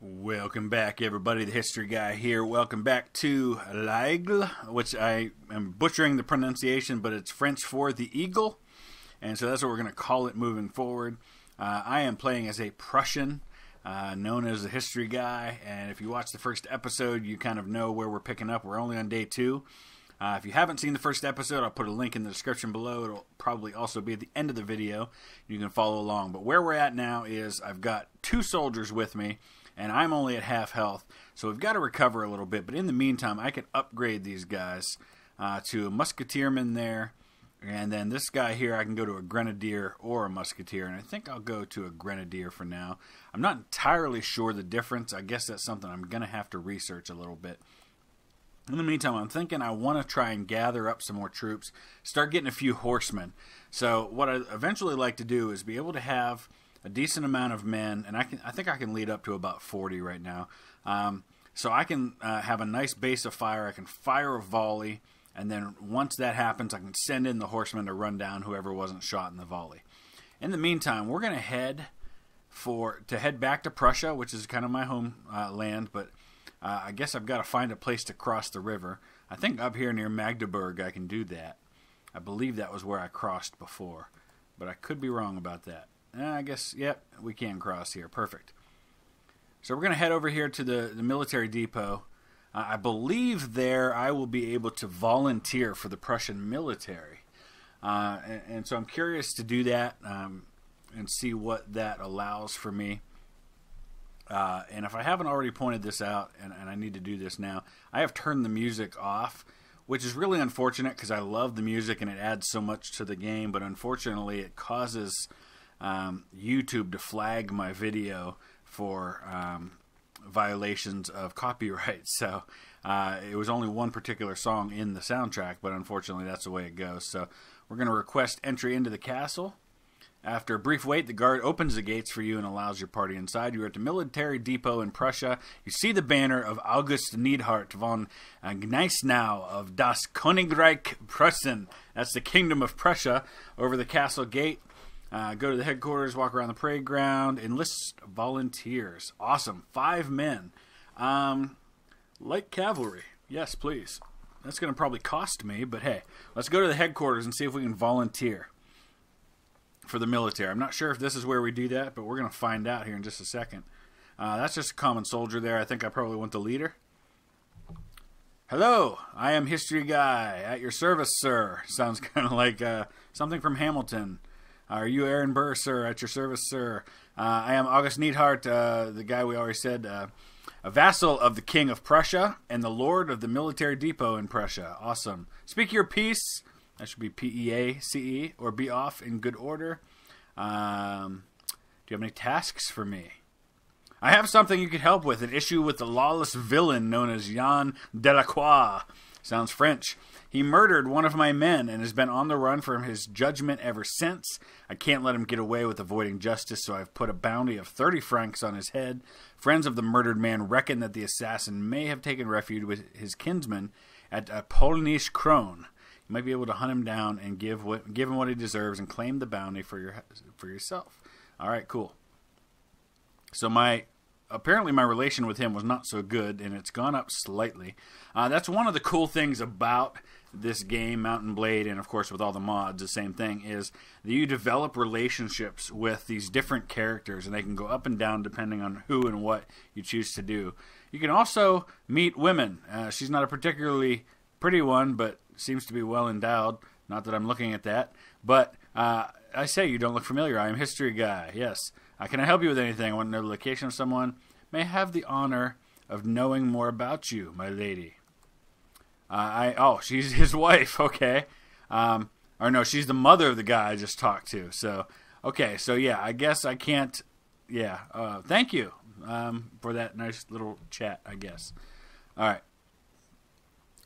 Welcome back, everybody. The History Guy here. Welcome back to L'Aigle, which I am butchering the pronunciation, but it's French for the eagle, and so that's what we're going to call it moving forward. I am playing as a Prussian, known as the History Guy, and if you watch the first episode, you kind of know where we're picking up. We're only on day 2. If you haven't seen the first episode, I'll put a link in the description below. It'll probably also be at the end of the video. You can follow along, but where we're at now is I've got 2 soldiers with me, and I'm only at half health, so we've got to recover a little bit. But in the meantime, I can upgrade these guys to a musketeerman there, and then this guy here I can go to a grenadier or a musketeer, and I think I'll go to a grenadier for now. I'm not entirely sure the difference. I guess that's something I'm going to have to research a little bit. In the meantime, I'm thinking I want to try and gather up some more troops, start getting a few horsemen. So what I eventually like to do is be able to have a decent amount of men, and I think I can lead up to about 40 right now. So I can have a nice base of fire. I can fire a volley, and then once that happens, I can send in the horsemen to run down whoever wasn't shot in the volley. In the meantime, we're going to head back to Prussia, which is kind of my home land, but I guess I've got to find a place to cross the river. I think up here near Magdeburg I can do that. I believe that was where I crossed before, but I could be wrong about that. I guess, yep, we can cross here. Perfect. So we're going to head over here to the military depot. I believe there I will be able to volunteer for the Prussian military. And so I'm curious to do that and see what that allows for me. And if I haven't already pointed this out, and I need to do this now, I have turned the music off, which is really unfortunate because I love the music and it adds so much to the game. But unfortunately, it causes YouTube to flag my video for violations of copyright. So it was only one particular song in the soundtrack, but unfortunately that's the way it goes. So we're going to request entry into the castle. After a brief wait, the guard opens the gates for you and allows your party inside. You are at the military depot in Prussia. You see the banner of August Neidhardt von Gneisenau of das Königreich Preussen. That's the Kingdom of Prussia over the castle gate. Go to the headquarters, walk around the parade ground, enlist volunteers. Awesome. 5 men. Light cavalry. Yes, please. That's going to probably cost me, but hey, let's go to the headquarters and see if we can volunteer for the military. I'm not sure if this is where we do that, but we're going to find out here in just a second. That's just a common soldier there. I think I probably want the leader. Hello, I am History Guy. At your service, sir. Sounds kind of like something from Hamilton. Are you Aaron Burr, sir? At your service, sir. I am August Neidhardt, the guy we already said, a vassal of the King of Prussia and the Lord of the Military Depot in Prussia. Awesome. Speak your peace. That should be P-E-A-C-E, or be off in good order. Do you have any tasks for me? I have something you could help with, an issue with the lawless villain known as Jan Delacroix. Sounds French. He murdered one of my men and has been on the run from his judgment ever since. I can't let him get away with avoiding justice, so I've put a bounty of 30 francs on his head. Friends of the murdered man reckon that the assassin may have taken refuge with his kinsman at Polnisch Kron. You might be able to hunt him down and give him what he deserves and claim the bounty for yourself. All right, cool. So apparently my relation with him was not so good, and it's gone up slightly. That's one of the cool things about this game, Mountain Blade, and of course with all the mods, the same thing, is that you develop relationships with these different characters, and they can go up and down depending on who and what you choose to do. You can also meet women. She's not a particularly pretty one, but seems to be well endowed. Not that I'm looking at that, but I say you don't look familiar. I am History Guy, yes. Can I help you with anything? I want to know the location of someone. May I have the honor of knowing more about you, my lady? Oh, she's his wife. Okay. Or no, she's the mother of the guy I just talked to. So, okay. So, yeah, I guess I can't. Yeah. Thank you for that nice little chat, I guess. All right.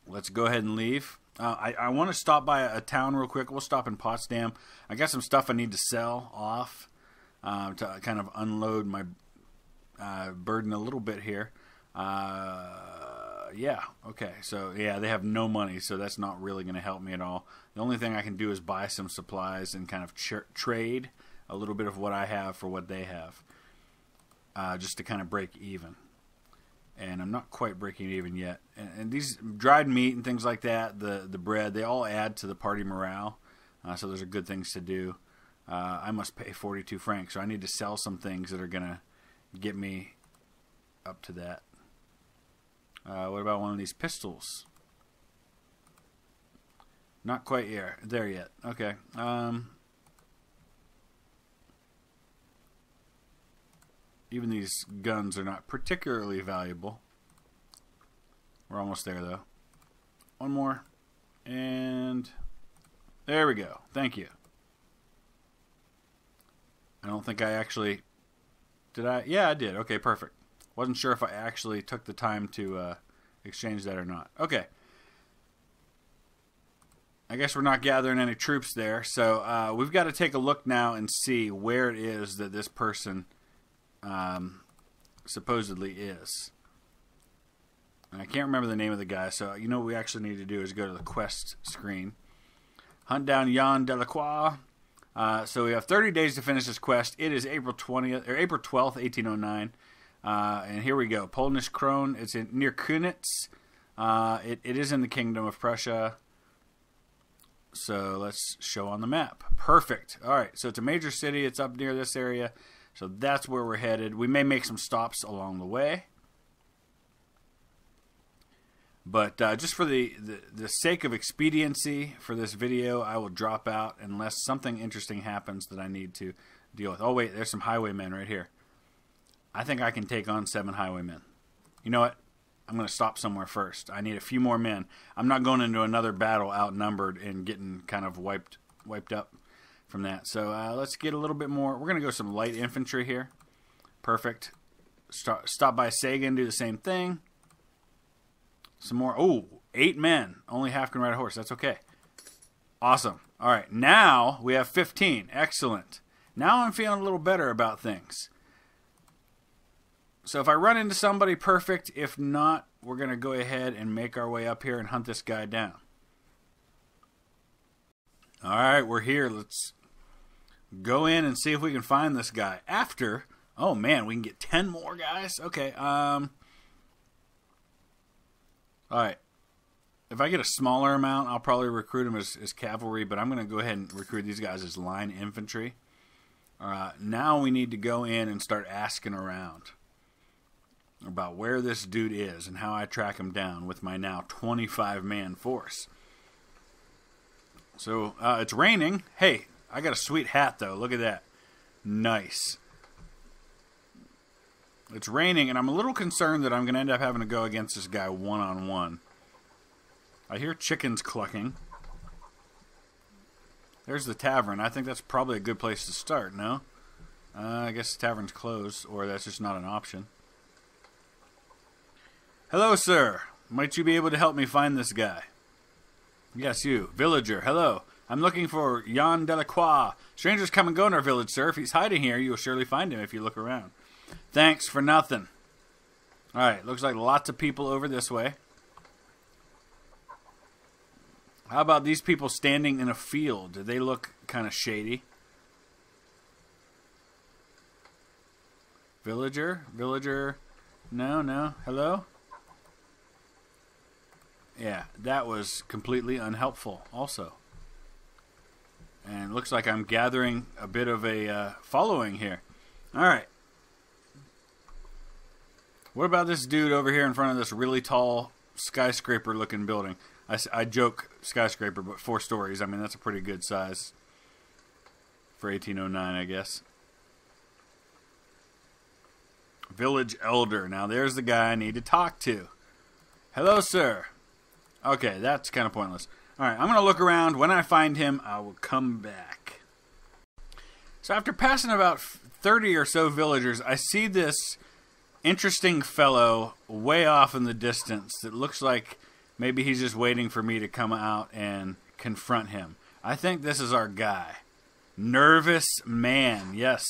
Let's go ahead and leave. I want to stop by a town real quick. We'll stop in Potsdam. I got some stuff I need to sell off. To kind of unload my burden a little bit here. Yeah, okay. So, yeah, they have no money, so that's not really going to help me at all. The only thing I can do is buy some supplies and kind of trade a little bit of what I have for what they have, just to kind of break even. And I'm not quite breaking even yet. And these dried meat and things like that, the bread, they all add to the party morale. So those are good things to do. I must pay 42 francs, so I need to sell some things that are going to get me up to that. What about one of these pistols? Not quite there yet. Okay. Even these guns are not particularly valuable. We're almost there, though. One more. And there we go. Thank you. I don't think I actually... Did I? Yeah, I did. Okay, perfect. Wasn't sure if I actually took the time to exchange that or not. Okay. I guess we're not gathering any troops there. So we've got to take a look now and see where it is that this person supposedly is. And I can't remember the name of the guy. So you know what we actually need to do is go to the quest screen. Hunt down Jan Delacroix. So we have 30 days to finish this quest. It is April 12th, 1809. And here we go. Polnish Kron. It's near Kunitz. It is in the Kingdom of Prussia. So let's show on the map. Perfect. All right. So it's a major city. It's up near this area. So that's where we're headed. We may make some stops along the way. But just for the sake of expediency for this video, I will drop out unless something interesting happens that I need to deal with. Oh, wait, there's some highwaymen right here. I think I can take on 7 highwaymen. You know what? I'm going to stop somewhere first. I need a few more men. I'm not going into another battle outnumbered and getting kind of wiped up from that. So let's get a little bit more. We're going to go some light infantry here. Perfect. Stop by Sagan, do the same thing. Some more. Oh, 8 men. Only half can ride a horse. That's okay. Awesome. All right. Now we have 15. Excellent. Now I'm feeling a little better about things. So if I run into somebody, perfect. If not, we're going to go ahead and make our way up here and hunt this guy down. All right. We're here. Let's go in and see if we can find this guy. After, oh man, we can get 10 more guys. Okay. Alright, if I get a smaller amount, I'll probably recruit them as cavalry, but I'm going to go ahead and recruit these guys as line infantry. Now we need to go in and start asking around about where this dude is and how I track him down with my now 25-man force. So, it's raining. Hey, I got a sweet hat, though. Look at that. Nice. It's raining, and I'm a little concerned that I'm going to end up having to go against this guy one-on-one. I hear chickens clucking. There's the tavern. I think that's probably a good place to start, no? I guess the tavern's closed, or that's just not an option. Hello, sir. Might you be able to help me find this guy? Yes, you. Villager, hello. I'm looking for Jan Delacroix. Strangers come and go in our village, sir. If he's hiding here, you will surely find him if you look around. Thanks for nothing. Alright, looks like lots of people over this way. How about these people standing in a field? Do they look kind of shady? Villager? Villager? No, no. Hello? Yeah, that was completely unhelpful also. And looks like I'm gathering a bit of a following here. Alright. What about this dude over here in front of this really tall skyscraper-looking building? I joke skyscraper, but 4 stories. I mean, that's a pretty good size for 1809, I guess. Village Elder. Now, there's the guy I need to talk to. Hello, sir. Okay, that's kind of pointless. All right, I'm going to look around. When I find him, I will come back. So after passing about 30 or so villagers, I see this... interesting fellow way off in the distance that looks like maybe he's just waiting for me to come out and confront him. I think this is our guy. Nervous Man, yes.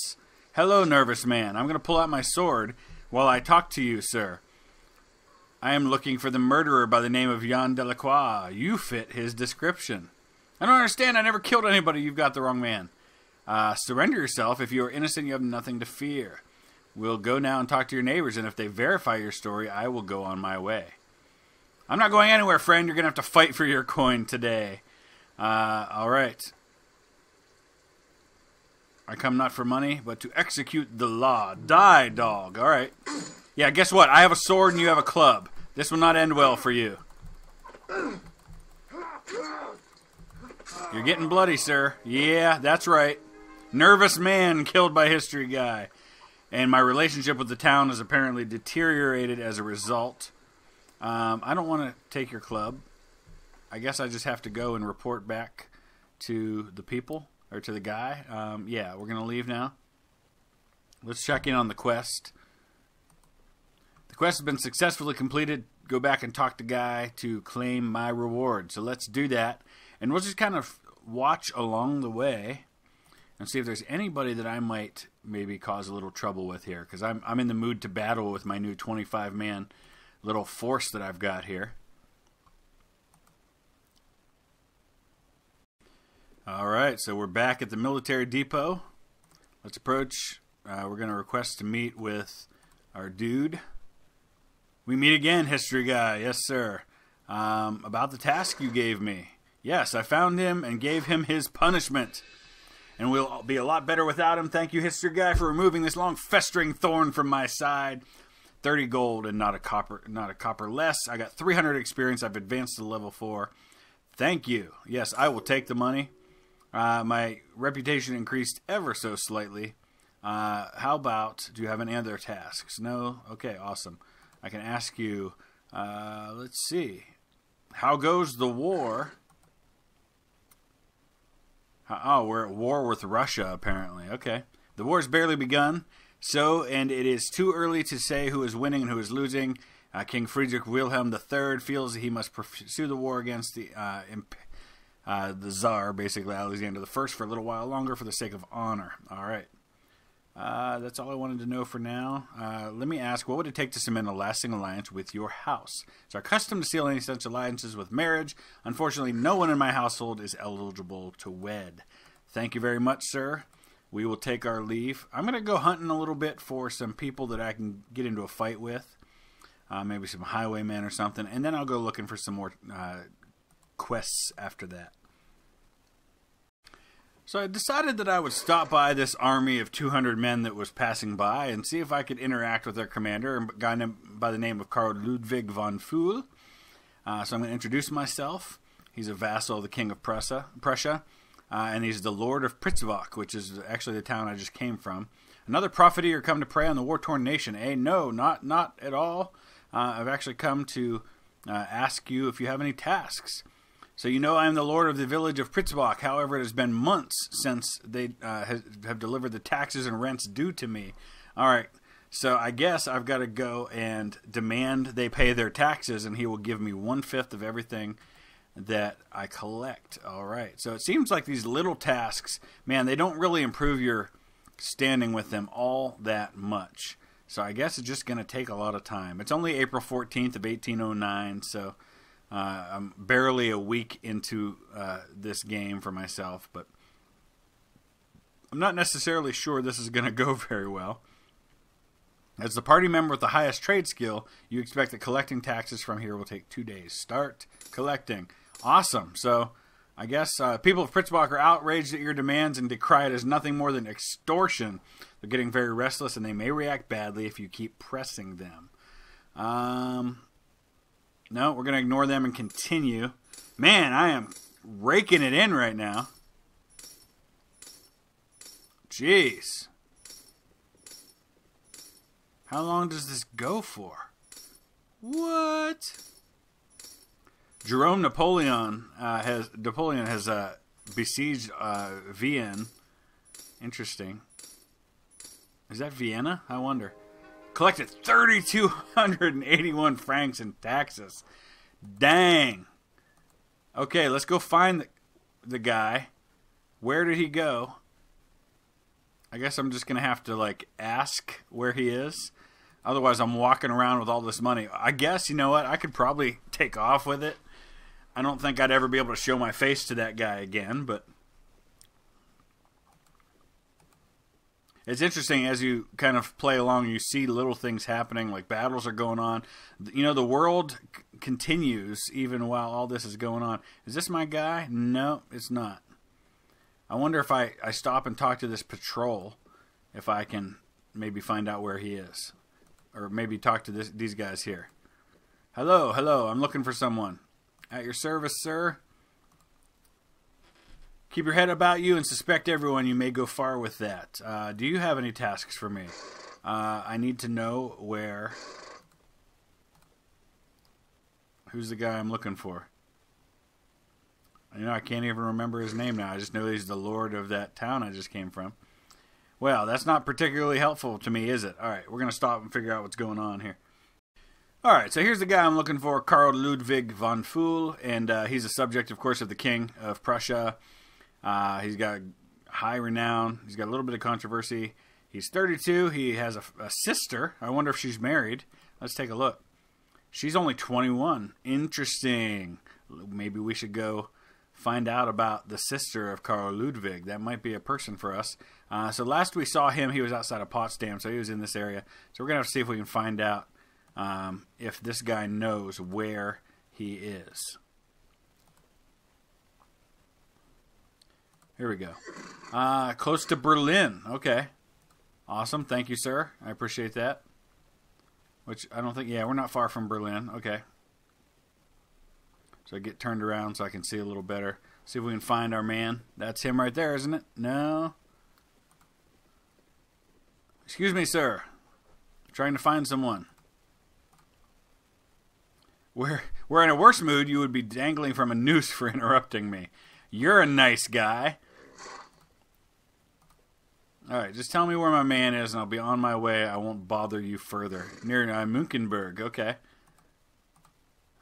Hello, Nervous Man. I'm going to pull out my sword while I talk to you, sir. I am looking for the murderer by the name of Jan Delacroix. You fit his description. I don't understand. I never killed anybody. You've got the wrong man. Surrender yourself. If you are innocent, you have nothing to fear. We'll go now and talk to your neighbors, and if they verify your story, I will go on my way. I'm not going anywhere, friend. You're going to have to fight for your coin today. All right. I come not for money, but to execute the law. Die, dog. All right. Yeah, guess what? I have a sword and you have a club. This will not end well for you. You're getting bloody, sir. Yeah, that's right. Nervous man killed by history guy. And my relationship with the town is apparently deteriorated as a result. I don't want to take your club. I guess I just have to go and report back to the people, or to the guy. Yeah, we're going to leave now. Let's check in on the quest. The quest has been successfully completed. Go back and talk to guy to claim my reward. So let's do that. And we'll just kind of watch along the way and see if there's anybody that I might maybe cause a little trouble with here. Because I'm in the mood to battle with my new 25-man little force that I've got here. Alright, so we're back at the military depot. Let's approach. We're going to request to meet with our dude. We meet again, history guy. Yes, sir. About the task you gave me. Yes, I found him and gave him his punishment. And we'll be a lot better without him. Thank you, history guy, for removing this long festering thorn from my side. 30 gold and not a copper less. I got 300 experience. I've advanced to level 4. Thank you. Yes, I will take the money. My reputation increased ever so slightly. How about, do you have any other tasks? No? Okay, awesome. I can ask you, let's see. How goes the war? Oh, we're at war with Russia, apparently. Okay. The war's barely begun, and it is too early to say who is winning and who is losing. King Friedrich Wilhelm III feels that he must pursue the war against the Tsar, basically, Alexander I, for a little while longer for the sake of honor. All right. That's all I wanted to know for now. Let me ask, what would it take to cement a lasting alliance with your house? It's our custom to seal any such alliances with marriage. Unfortunately, no one in my household is eligible to wed. Thank you very much, sir. We will take our leave. I'm going to go hunting a little bit for some people that I can get into a fight with. Maybe some highwaymen or something. And then I'll go looking for some more quests after that. So I decided that I would stop by this army of 200 men that was passing by and see if I could interact with their commander, a guy by the name of Karl Ludwig von Fuhl. So I'm going to introduce myself. He's a vassal of the King of Prussia, and he's the Lord of Pritzbach, which is actually the town I just came from. Another profiteer come to prey on the war-torn nation. Eh? No, not at all. I've actually come to ask you if you have any tasks. So you know I am the lord of the village of Pritzbach. However, it has been months since they have delivered the taxes and rents due to me. All right, so I guess I've got to go and demand they pay their taxes, and he will give me 1/5 of everything that I collect. All right, so it seems like these little tasks, man, they don't really improve your standing with them all that much. So I guess it's just going to take a lot of time. It's only April 14th of 1809, so... I'm barely a week into this game for myself, but I'm not necessarily sure this is going to go very well. As the party member with the highest trade skill, you expect that collecting taxes from here will take 2 days. Start collecting. Awesome. So I guess people of Pritzbach are outraged at your demands and decry it as nothing more than extortion. They're getting very restless, and they may react badly if you keep pressing them. No, we're going to ignore them and continue. Man, I am raking it in right now. Jeez. How long does this go for? What? Jerome Napoleon has besieged Vienna. Interesting. Is that Vienna? I wonder. Collected 3,281 francs in taxes. Dang. Okay, let's go find the guy. Where did he go? I guess I'm just going to have to, like, ask where he is. Otherwise, I'm walking around with all this money. I guess, you know what, I could probably take off with it. I don't think I'd ever be able to show my face to that guy again, but... It's interesting as you kind of play along, you see little things happening, like battles are going on. You know, the world continues even while all this is going on. Is this my guy? No, it's not. I wonder if I stop and talk to this patrol, if I can maybe find out where he is. Or maybe talk to these guys here. Hello, hello, I'm looking for someone. At your service, sir. Keep your head about you and suspect everyone. You may go far with that. Do you have any tasks for me? I need to know where... Who's the guy I'm looking for? You know, I can't even remember his name now. I just know he's the lord of that town I just came from. Well, that's not particularly helpful to me, is it? All right, we're going to stop and figure out what's going on here. All right, so here's the guy I'm looking for, Karl Ludwig von Fuhl, and he's a subject, of course, of the King of Prussia. He's got high renown. He's got a little bit of controversy. He's 32. He has a sister. I wonder if she's married. Let's take a look. She's only 21. Interesting. Maybe we should go find out about the sister of Karl Ludwig. That might be a person for us. So last we saw him, he was outside of Potsdam, so he was in this area. So we're going to have to see if we can find out if this guy knows where he is. Here we go. Close to Berlin. Okay. Awesome. Thank you, sir. I appreciate that. Which I don't think... Yeah, we're not far from Berlin. Okay. So I get turned around so I can see a little better. See if we can find our man. That's him right there, isn't it? No. Excuse me, sir. I'm trying to find someone. We're in a worse mood. You would be dangling from a noose for interrupting me. You're a nice guy. All right, just tell me where my man is, and I'll be on my way. I won't bother you further. Near Munkenberg. Okay.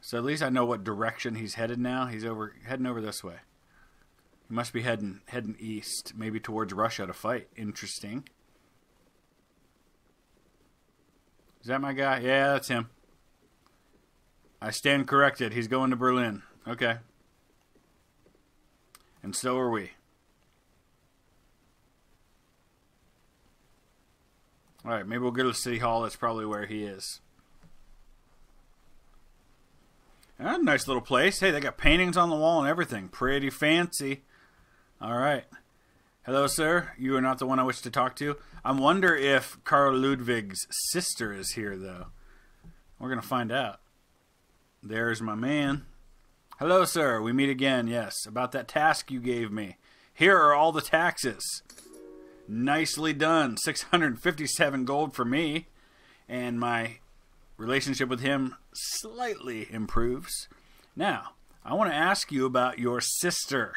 So at least I know what direction he's headed now. He's heading over this way. He must be heading east, maybe towards Russia to fight. Interesting. Is that my guy? Yeah, that's him. I stand corrected. He's going to Berlin. Okay. And so are we. All right, maybe we'll go to City Hall. That's probably where he is. Ah, nice little place. Hey, they got paintings on the wall and everything. Pretty fancy. All right. Hello, sir. You are not the one I wish to talk to. I wonder if Karl Ludwig's sister is here, though. We're going to find out. There's my man. Hello, sir. We meet again, yes. About that task you gave me. Here are all the taxes. Nicely done. 657 gold for me. And my relationship with him slightly improves. Now, I want to ask you about your sister.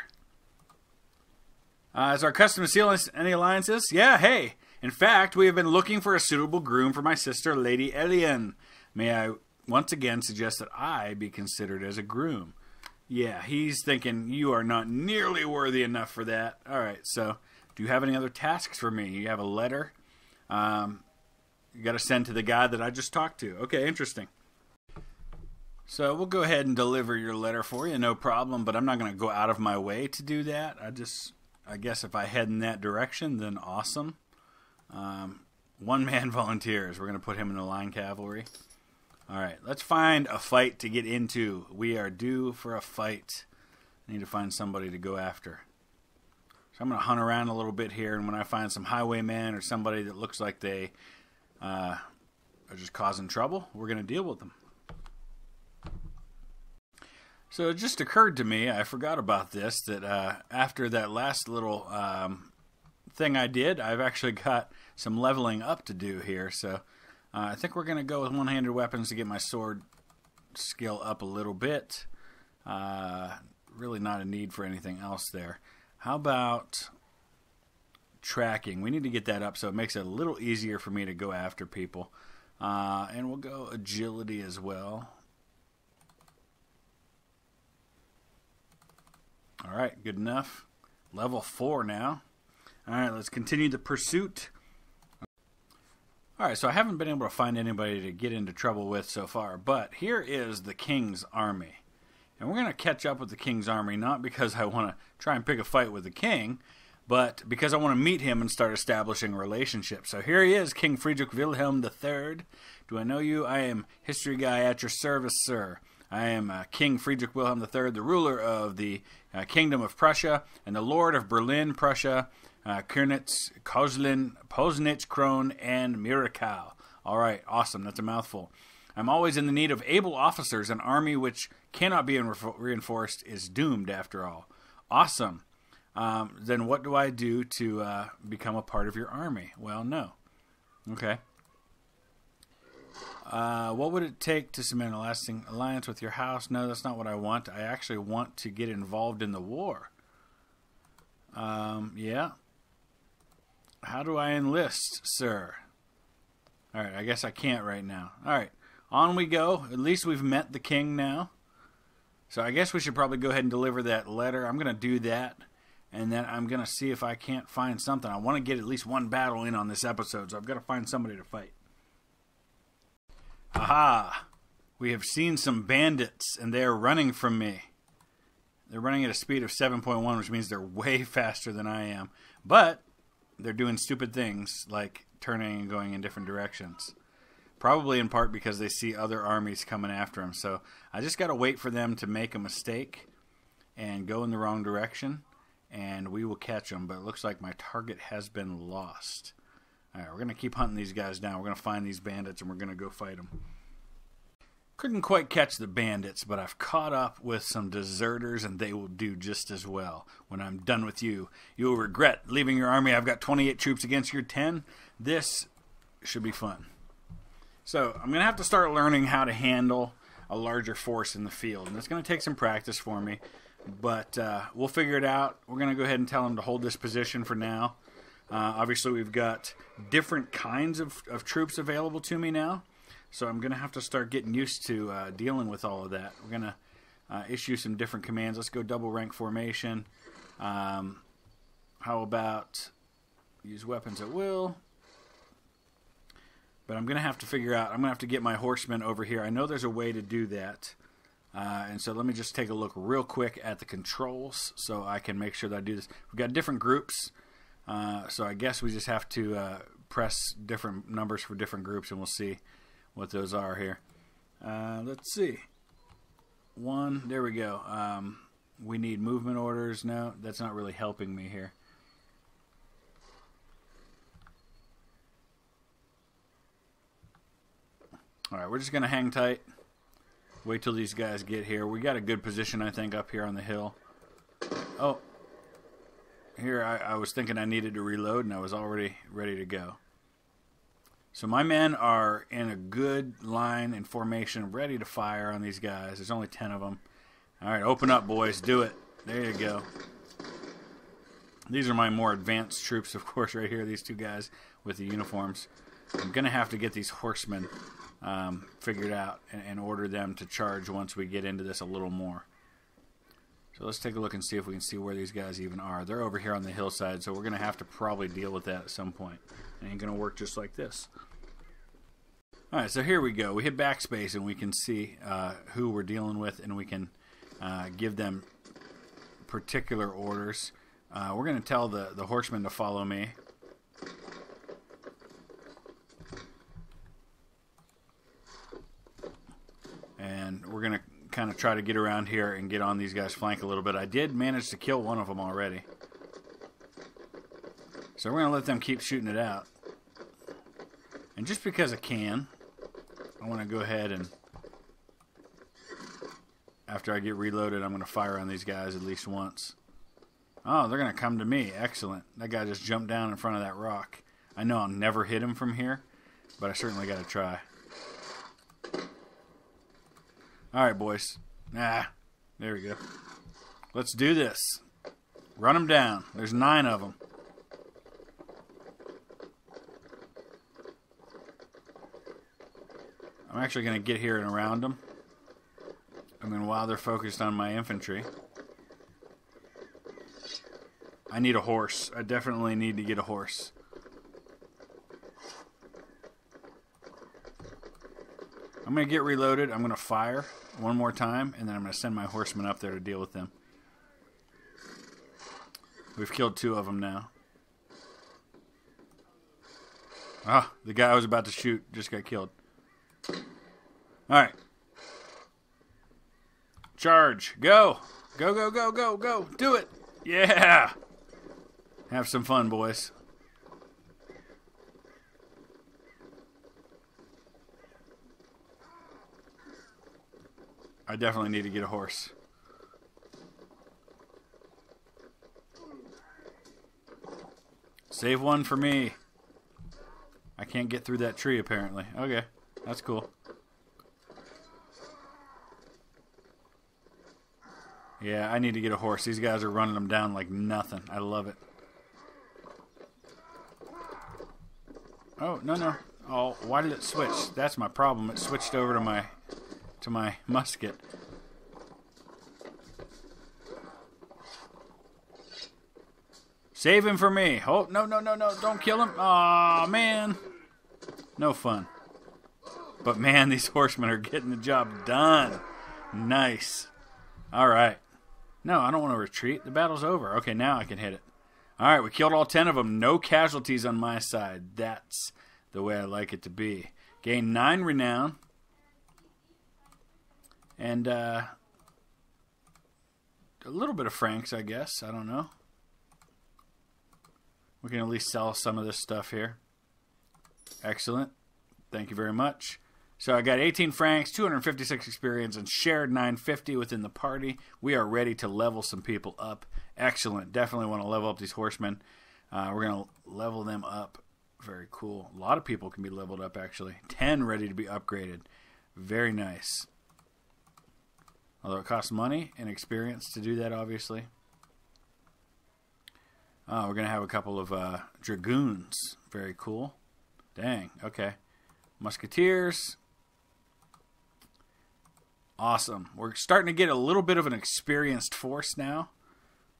Is our custom to seal any alliances? Yeah, hey. In fact, we have been looking for a suitable groom for my sister, Lady Elian. May I once again suggest that I be considered as a groom? Yeah, he's thinking you are not nearly worthy enough for that. All right, so do you have any other tasks for me? You have a letter you got to send to the guy that I just talked to. Okay, interesting. So we'll go ahead and deliver your letter for you, no problem, but I'm not going to go out of my way to do that. I guess if I head in that direction, then awesome. One man volunteers. We're going to put him in the line cavalry. All right, let's find a fight to get into. We are due for a fight. I need to find somebody to go after. So I'm going to hunt around a little bit here, and when I find some highwayman or somebody that looks like they are just causing trouble, we're going to deal with them. So it just occurred to me, I forgot about this, that after that last little thing I did, I've actually got some leveling up to do here, so... I think we're going to go with one-handed weapons to get my sword skill up a little bit. Really not a need for anything else there. How about tracking? We need to get that up so it makes it a little easier for me to go after people. And we'll go agility as well. All right, good enough. Level 4 now. All right, let's continue the pursuit. Alright, so I haven't been able to find anybody to get into trouble with so far, but here is the King's Army. And we're going to catch up with the King's Army, not because I want to try and pick a fight with the King, but because I want to meet him and start establishing a relationship. So here he is, King Friedrich Wilhelm III. Do I know you? I am history guy at your service, sir. I am King Friedrich Wilhelm III, the ruler of the Kingdom of Prussia and the Lord of Berlin, Prussia, Kurnitz, Kozlin, Posnitz, Krohn, and Mirakal. All right, awesome. That's a mouthful. I'm always in the need of able officers. An army which cannot be reinforced is doomed after all. Awesome. Then what do I do to become a part of your army? Well, no. Okay. What would it take to cement a lasting alliance with your house? No, that's not what I want. I actually want to get involved in the war. Yeah. How do I enlist, sir? All right, I guess I can't right now. All right, on we go. At least we've met the king now. So I guess we should probably go ahead and deliver that letter. I'm going to do that, and then I'm going to see if I can't find something. I want to get at least one battle in on this episode, so I've got to find somebody to fight. Aha! We have seen some bandits, and they are running from me. They're running at a speed of 7.1, which means they're way faster than I am. But they're doing stupid things, like turning and going in different directions. Probably in part because they see other armies coming after them. So I just got to wait for them to make a mistake and go in the wrong direction, and we will catch them. But it looks like my target has been lost. All right, we're going to keep hunting these guys down. We're going to find these bandits, and we're going to go fight them. Couldn't quite catch the bandits, but I've caught up with some deserters, and they will do just as well. When I'm done with you, you'll regret leaving your army. I've got 28 troops against your 10. This should be fun. So I'm going to have to start learning how to handle a larger force in the field, and it's going to take some practice for me, but we'll figure it out. We're going to go ahead and tell them to hold this position for now. Obviously, we've got different kinds of troops available to me now. So I'm going to have to start getting used to dealing with all of that. We're going to issue some different commands. Let's go double rank formation. How about use weapons at will? But I'm going to have to figure out. I'm going to have to get my horsemen over here. I know there's a way to do that. And so let me just take a look real quick at the controls so I can make sure that I do this. We've got different groups. So I guess we just have to press different numbers for different groups, and we'll see what those are here. Let's see. One, there we go. We need movement orders. No, that's not really helping me here. All right, we're just going to hang tight. Wait till these guys get here. We got a good position, I think, up here on the hill. Oh, here I was thinking I needed to reload, and I was already ready to go. So my men are in a good line and formation, ready to fire on these guys. There's only 10 of them. All right, open up, boys. Do it. There you go. These are my more advanced troops, of course, right here. These two guys with the uniforms. I'm going to have to get these horsemen figured out and order them to charge once we get into this a little more. So let's take a look and see if we can see where these guys even are. They're over here on the hillside, so we're going to have to probably deal with that at some point. It ain't going to work just like this. All right, so here we go. We hit backspace, and we can see who we're dealing with, and we can give them particular orders. We're going to tell the horsemen to follow me. And we're going to kind of try to get around here and get on these guys' flank a little bit. I did manage to kill one of them already. So we're going to let them keep shooting it out. And just because I can, I want to go ahead and, after I get reloaded, I'm going to fire on these guys at least once. Oh, they're going to come to me. Excellent. That guy just jumped down in front of that rock. I know I'll never hit him from here, but I certainly got to try. All right, boys. Ah, there we go. Let's do this. Run them down. There's 9 of them. I'm actually going to get here and around them. I mean, while they're focused on my infantry. I need a horse. I definitely need to get a horse. I'm going to get reloaded. I'm going to fire one more time, and then I'm going to send my horsemen up there to deal with them. We've killed two of them now. Ah, the guy I was about to shoot just got killed. Alright. Charge. Go. Go, go, go, go, go. Do it. Yeah. Have some fun, boys. I definitely need to get a horse. Save one for me. I can't get through that tree, apparently. Okay, that's cool. Yeah, I need to get a horse. These guys are running them down like nothing. I love it. Oh, no, no. Oh, why did it switch? That's my problem. It switched over to my musket. Save him for me. Oh, no, no, no, no. Don't kill him. Aw, man. No fun. But, man, these horsemen are getting the job done. Nice. All right. No, I don't want to retreat. The battle's over. Okay, now I can hit it. All right, we killed all 10 of them. No casualties on my side. That's the way I like it to be. Gained 9 renown. And a little bit of francs, I guess. I don't know. We can at least sell some of this stuff here. Excellent. Thank you very much. So I got 18 francs, 256 experience, and shared 950 within the party. We are ready to level some people up. Excellent. Definitely want to level up these horsemen. We're going to level them up. Very cool. A lot of people can be leveled up, actually. 10 ready to be upgraded. Very nice. Although it costs money and experience to do that, obviously. We're going to have a couple of dragoons. Very cool. Dang. Okay. Musketeers. Awesome. We're starting to get a little bit of an experienced force now.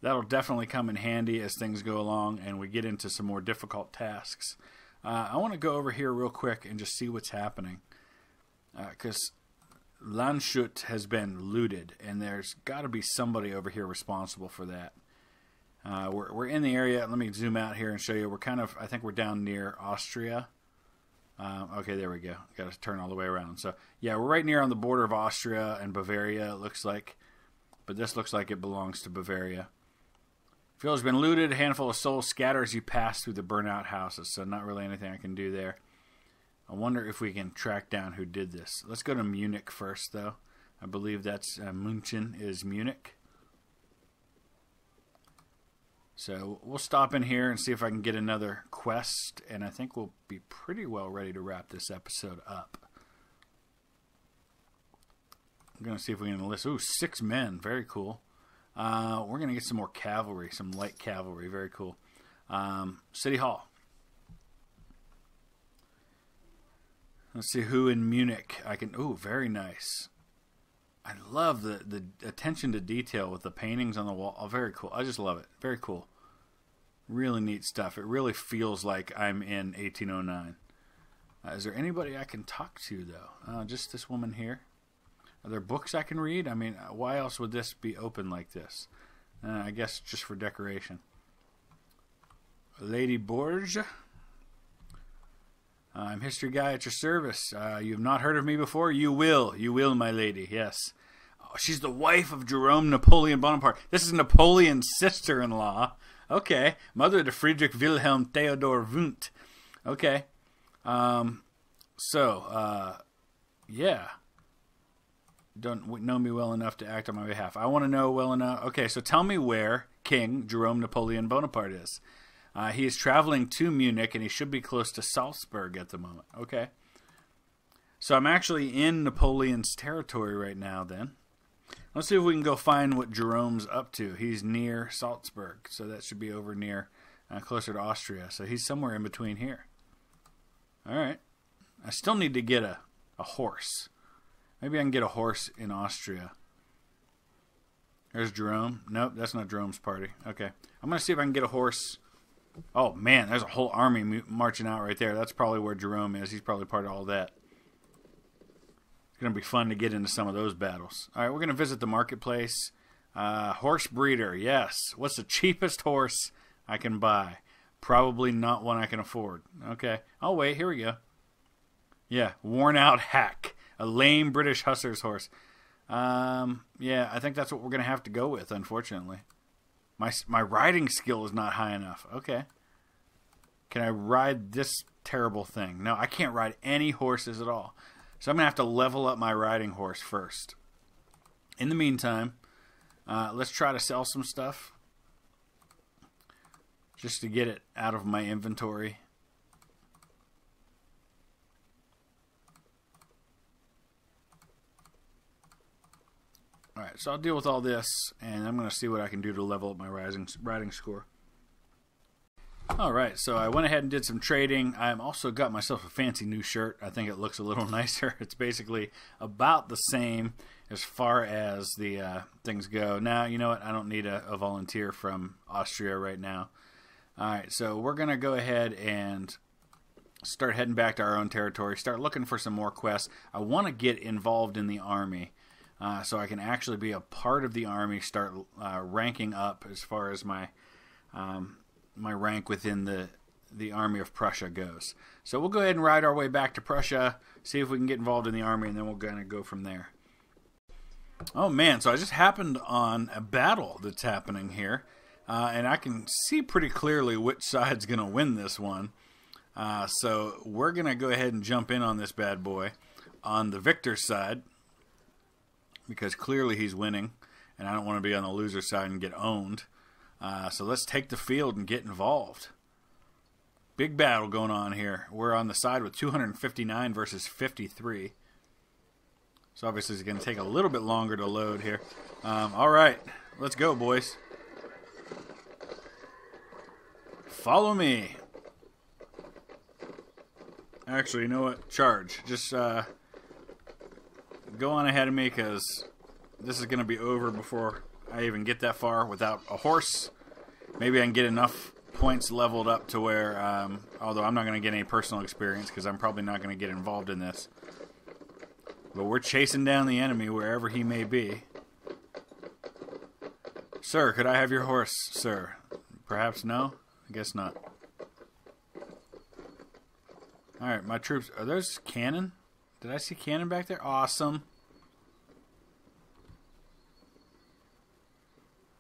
That'll definitely come in handy as things go along and we get into some more difficult tasks. I want to go over here real quick and just see what's happening. Because Landshut has been looted, and there's got to be somebody over here responsible for that. We're in the area. Let me zoom out here and show you. We're kind of, I think we're down near Austria. Okay, there we go. Got to turn all the way around. So, yeah, we're right near on the border of Austria and Bavaria, it looks like. But this looks like it belongs to Bavaria. Field's been looted. A handful of souls scatter as you pass through the burnout houses. So not really anything I can do there. I wonder if we can track down who did this. Let's go to Munich first, though. I believe that's München is Munich. So we'll stop in here and see if I can get another quest. And I think we'll be pretty well ready to wrap this episode up. I'm going to see if we can enlist. Ooh, 6 men. Very cool. We're going to get some more cavalry, some light cavalry. Very cool. City Hall. Let's see who in Munich I can... Ooh, very nice. I love the attention to detail with the paintings on the wall. Oh, very cool. I just love it. Very cool. Really neat stuff. It really feels like I'm in 1809. Is there anybody I can talk to, though? Just this woman here. Are there books I can read? I mean, why else would this be open like this? I guess just for decoration. Lady Borgia. I'm History Guy at your service. You have not heard of me before? You will. You will, my lady. Yes. Oh, she's the wife of Jerome Napoleon Bonaparte. This is Napoleon's sister-in-law. Okay. Mother to Friedrich Wilhelm Theodor Wundt. Okay. Yeah. Don't know me well enough to act on my behalf. I want to know well enough. Okay, so tell me where King Jerome Napoleon Bonaparte is. He is traveling to Munich, and he should be close to Salzburg at the moment. Okay. So I'm actually in Napoleon's territory right now, then. Let's see if we can go find what Jerome's up to. He's near Salzburg, so that should be over near, closer to Austria. So he's somewhere in between here. All right. I still need to get a horse. Maybe I can get a horse in Austria. There's Jerome. Nope, that's not Jerome's party. Okay. I'm going to see if I can get a horse... Oh, man, there's a whole army marching out right there. That's probably where Jerome is. He's probably part of all that. It's going to be fun to get into some of those battles. All right, we're going to visit the marketplace. Horse breeder, yes. What's the cheapest horse I can buy? Probably not one I can afford. Okay. Oh, wait. Here we go. Yeah. Worn out hack. A lame British hussar's horse. Yeah, I think that's what we're going to have to go with, unfortunately. My riding skill is not high enough. Okay. Can I ride this terrible thing? No, I can't ride any horses at all. So I'm going to have to level up my riding horse first. In the meantime, let's try to sell some stuff. Just to get it out of my inventory. Alright, so I'll deal with all this, and I'm going to see what I can do to level up my riding score. Alright, so I went ahead and did some trading. I also got myself a fancy new shirt. I think it looks a little nicer. It's basically about the same as far as the things go. Now, you know what? I don't need a volunteer from Austria right now. Alright, so we're going to go ahead and start heading back to our own territory. Start looking for some more quests. I want to get involved in the army. So I can actually be a part of the army, start ranking up as far as my my rank within the army of Prussia goes. So we'll go ahead and ride our way back to Prussia, see if we can get involved in the army, and then we'll kind of go from there. Oh man, so I just happened on a battle that's happening here, and I can see pretty clearly which side's going to win this one. So we're going to go ahead and jump in on this bad boy on the victor's side, because clearly he's winning, and I don't want to be on the loser side and get owned. So let's take the field and get involved. Big battle going on here. We're on the side with 259 versus 53. So obviously it's going to take a little bit longer to load here. All right, let's go, boys. Follow me. Actually, you know what? Charge. Just... go on ahead of me, because this is going to be over before I even get that far without a horse. Maybe I can get enough points leveled up to where, although I'm not going to get any personal experience because I'm probably not going to get involved in this. But we're chasing down the enemy wherever he may be. Sir, could I have your horse, sir? Perhaps no? I guess not. Alright, my troops. Are those cannon? Did I see cannon back there? Awesome.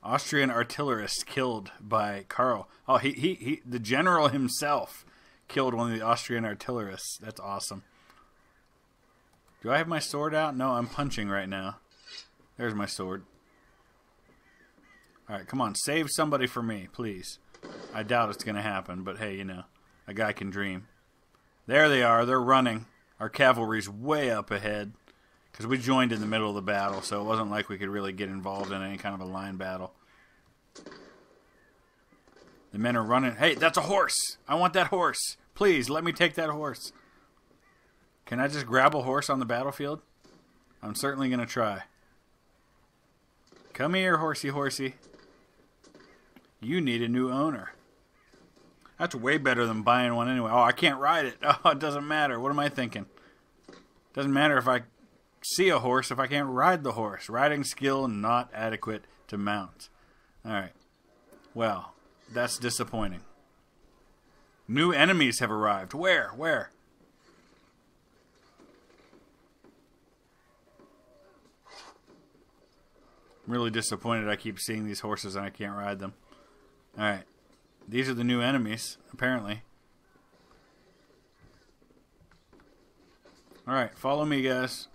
Austrian artillerist killed by Karl. Oh, he the general himself killed one of the Austrian artillerists. That's awesome. Do I have my sword out? No, I'm punching right now. There's my sword. Alright, come on. Save somebody for me, please. I doubt it's going to happen, but hey, you know, a guy can dream. There they are. They're running. Our cavalry's way up ahead because we joined in the middle of the battle, so it wasn't like we could really get involved in any kind of a line battle. The men are running. Hey, that's a horse! I want that horse! Please, let me take that horse. Can I just grab a horse on the battlefield? I'm certainly going to try. Come here, horsey horsey. You need a new owner. That's way better than buying one anyway. Oh, I can't ride it. Oh, it doesn't matter. What am I thinking? Doesn't matter if I see a horse if I can't ride the horse. Riding skill not adequate to mount. All right. Well, that's disappointing. New enemies have arrived. Where? Where? I'm really disappointed I keep seeing these horses and I can't ride them. All right. These are the new enemies, apparently. Alright, follow me, guys.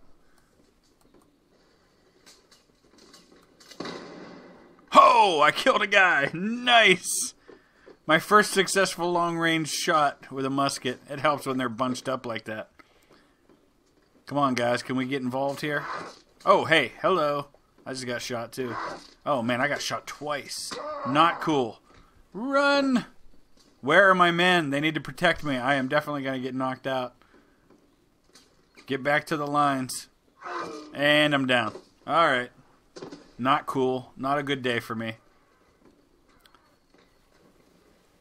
Ho! I killed a guy! Nice! My first successful long-range shot with a musket. It helps when they're bunched up like that. Come on, guys. Can we get involved here? Oh, hey. Hello. I just got shot, too. Oh, man. I got shot twice. Not cool. Run! Where are my men? They need to protect me. I am definitely going to get knocked out. Get back to the lines. And I'm down. Alright. Not cool. Not a good day for me.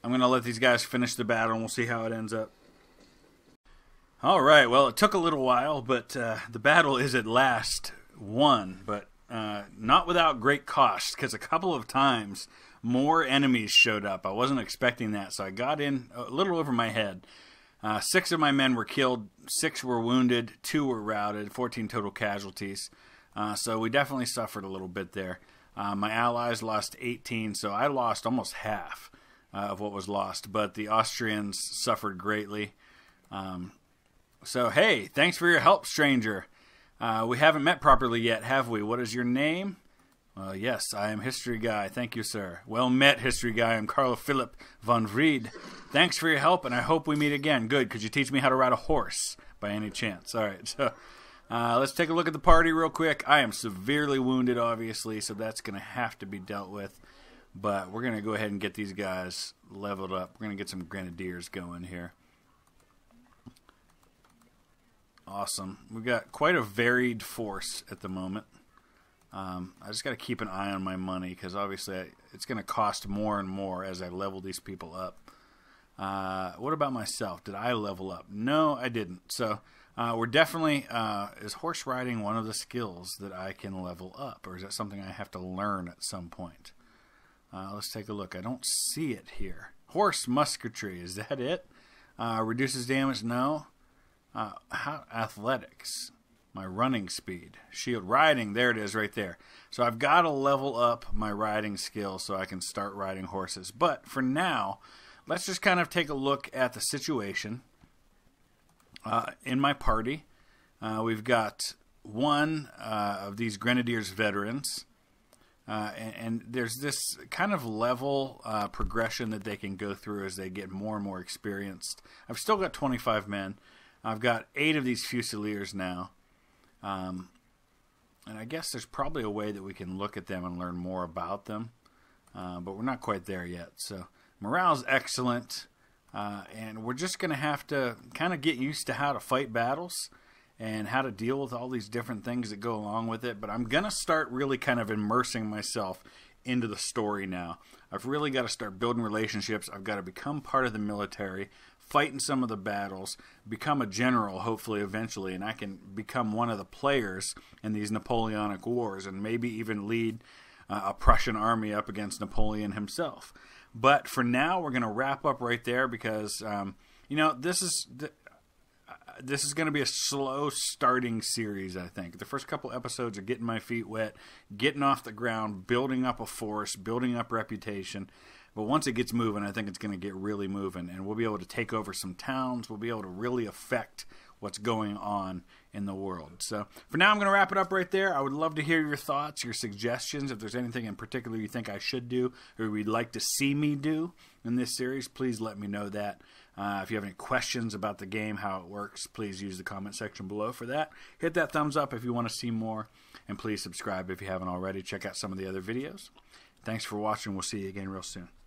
I'm going to let these guys finish the battle and we'll see how it ends up. Alright, well it took a little while, but the battle is at last won. But not without great cost, because a couple of times more enemies showed up. I wasn't expecting that, so I got in a little over my head. 6 of my men were killed, 6 were wounded, 2 were routed, 14 total casualties. So we definitely suffered a little bit there. My allies lost 18, so I lost almost half of what was lost, but the Austrians suffered greatly. So, hey, thanks for your help, stranger. We haven't met properly yet, have we? What is your name? Well, yes, I am History Guy. Thank you, sir. Well met, History Guy. I'm Carlo Philipp von Vried. Thanks for your help, and I hope we meet again. Good. Could you teach me how to ride a horse by any chance? All right, so let's take a look at the party real quick. I am severely wounded, obviously, so that's going to have to be dealt with. But we're going to go ahead and get these guys leveled up. We're going to get some grenadiers going here. Awesome. We've got quite a varied force at the moment. I just got to keep an eye on my money, because obviously it's going to cost more and more as I level these people up. What about myself? Did I level up? No, I didn't. So we're definitely, is horse riding one of the skills that I can level up, or is that something I have to learn at some point? Let's take a look. I don't see it here. Horse musketry, is that it? Reduces damage? No. Athletics, my running speed, shield, riding, there it is right there. So I've got to level up my riding skill so I can start riding horses. But for now, let's just kind of take a look at the situation in my party. We've got one of these Grenadiers veterans, and there's this kind of level progression that they can go through as they get more and more experienced. I've still got 25 men. I've got 8 of these Fusiliers now, and I guess there's probably a way that we can look at them and learn more about them, but we're not quite there yet. So morale's excellent, and we're just going to have to kind of get used to how to fight battles and how to deal with all these different things that go along with it. But I'm going to start really kind of immersing myself into the story now. I've really got to start building relationships. I've got to become part of the military, fight in some of the battles, become a general, hopefully, eventually, and I can become one of the players in these Napoleonic Wars and maybe even lead a Prussian army up against Napoleon himself. But for now, we're going to wrap up right there, because, you know, this is going to be a slow starting series, I think. The first couple episodes are getting my feet wet, getting off the ground, building up a force, building up reputation. But once it gets moving, I think it's going to get really moving, and we'll be able to take over some towns. We'll be able to really affect what's going on in the world. So for now, I'm going to wrap it up right there. I would love to hear your thoughts, your suggestions. If there's anything in particular you think I should do or you'd like to see me do in this series, please let me know that. If you have any questions about the game, how it works, please use the comment section below for that. Hit that thumbs up if you want to see more, and please subscribe if you haven't already. Check out some of the other videos. Thanks for watching. We'll see you again real soon.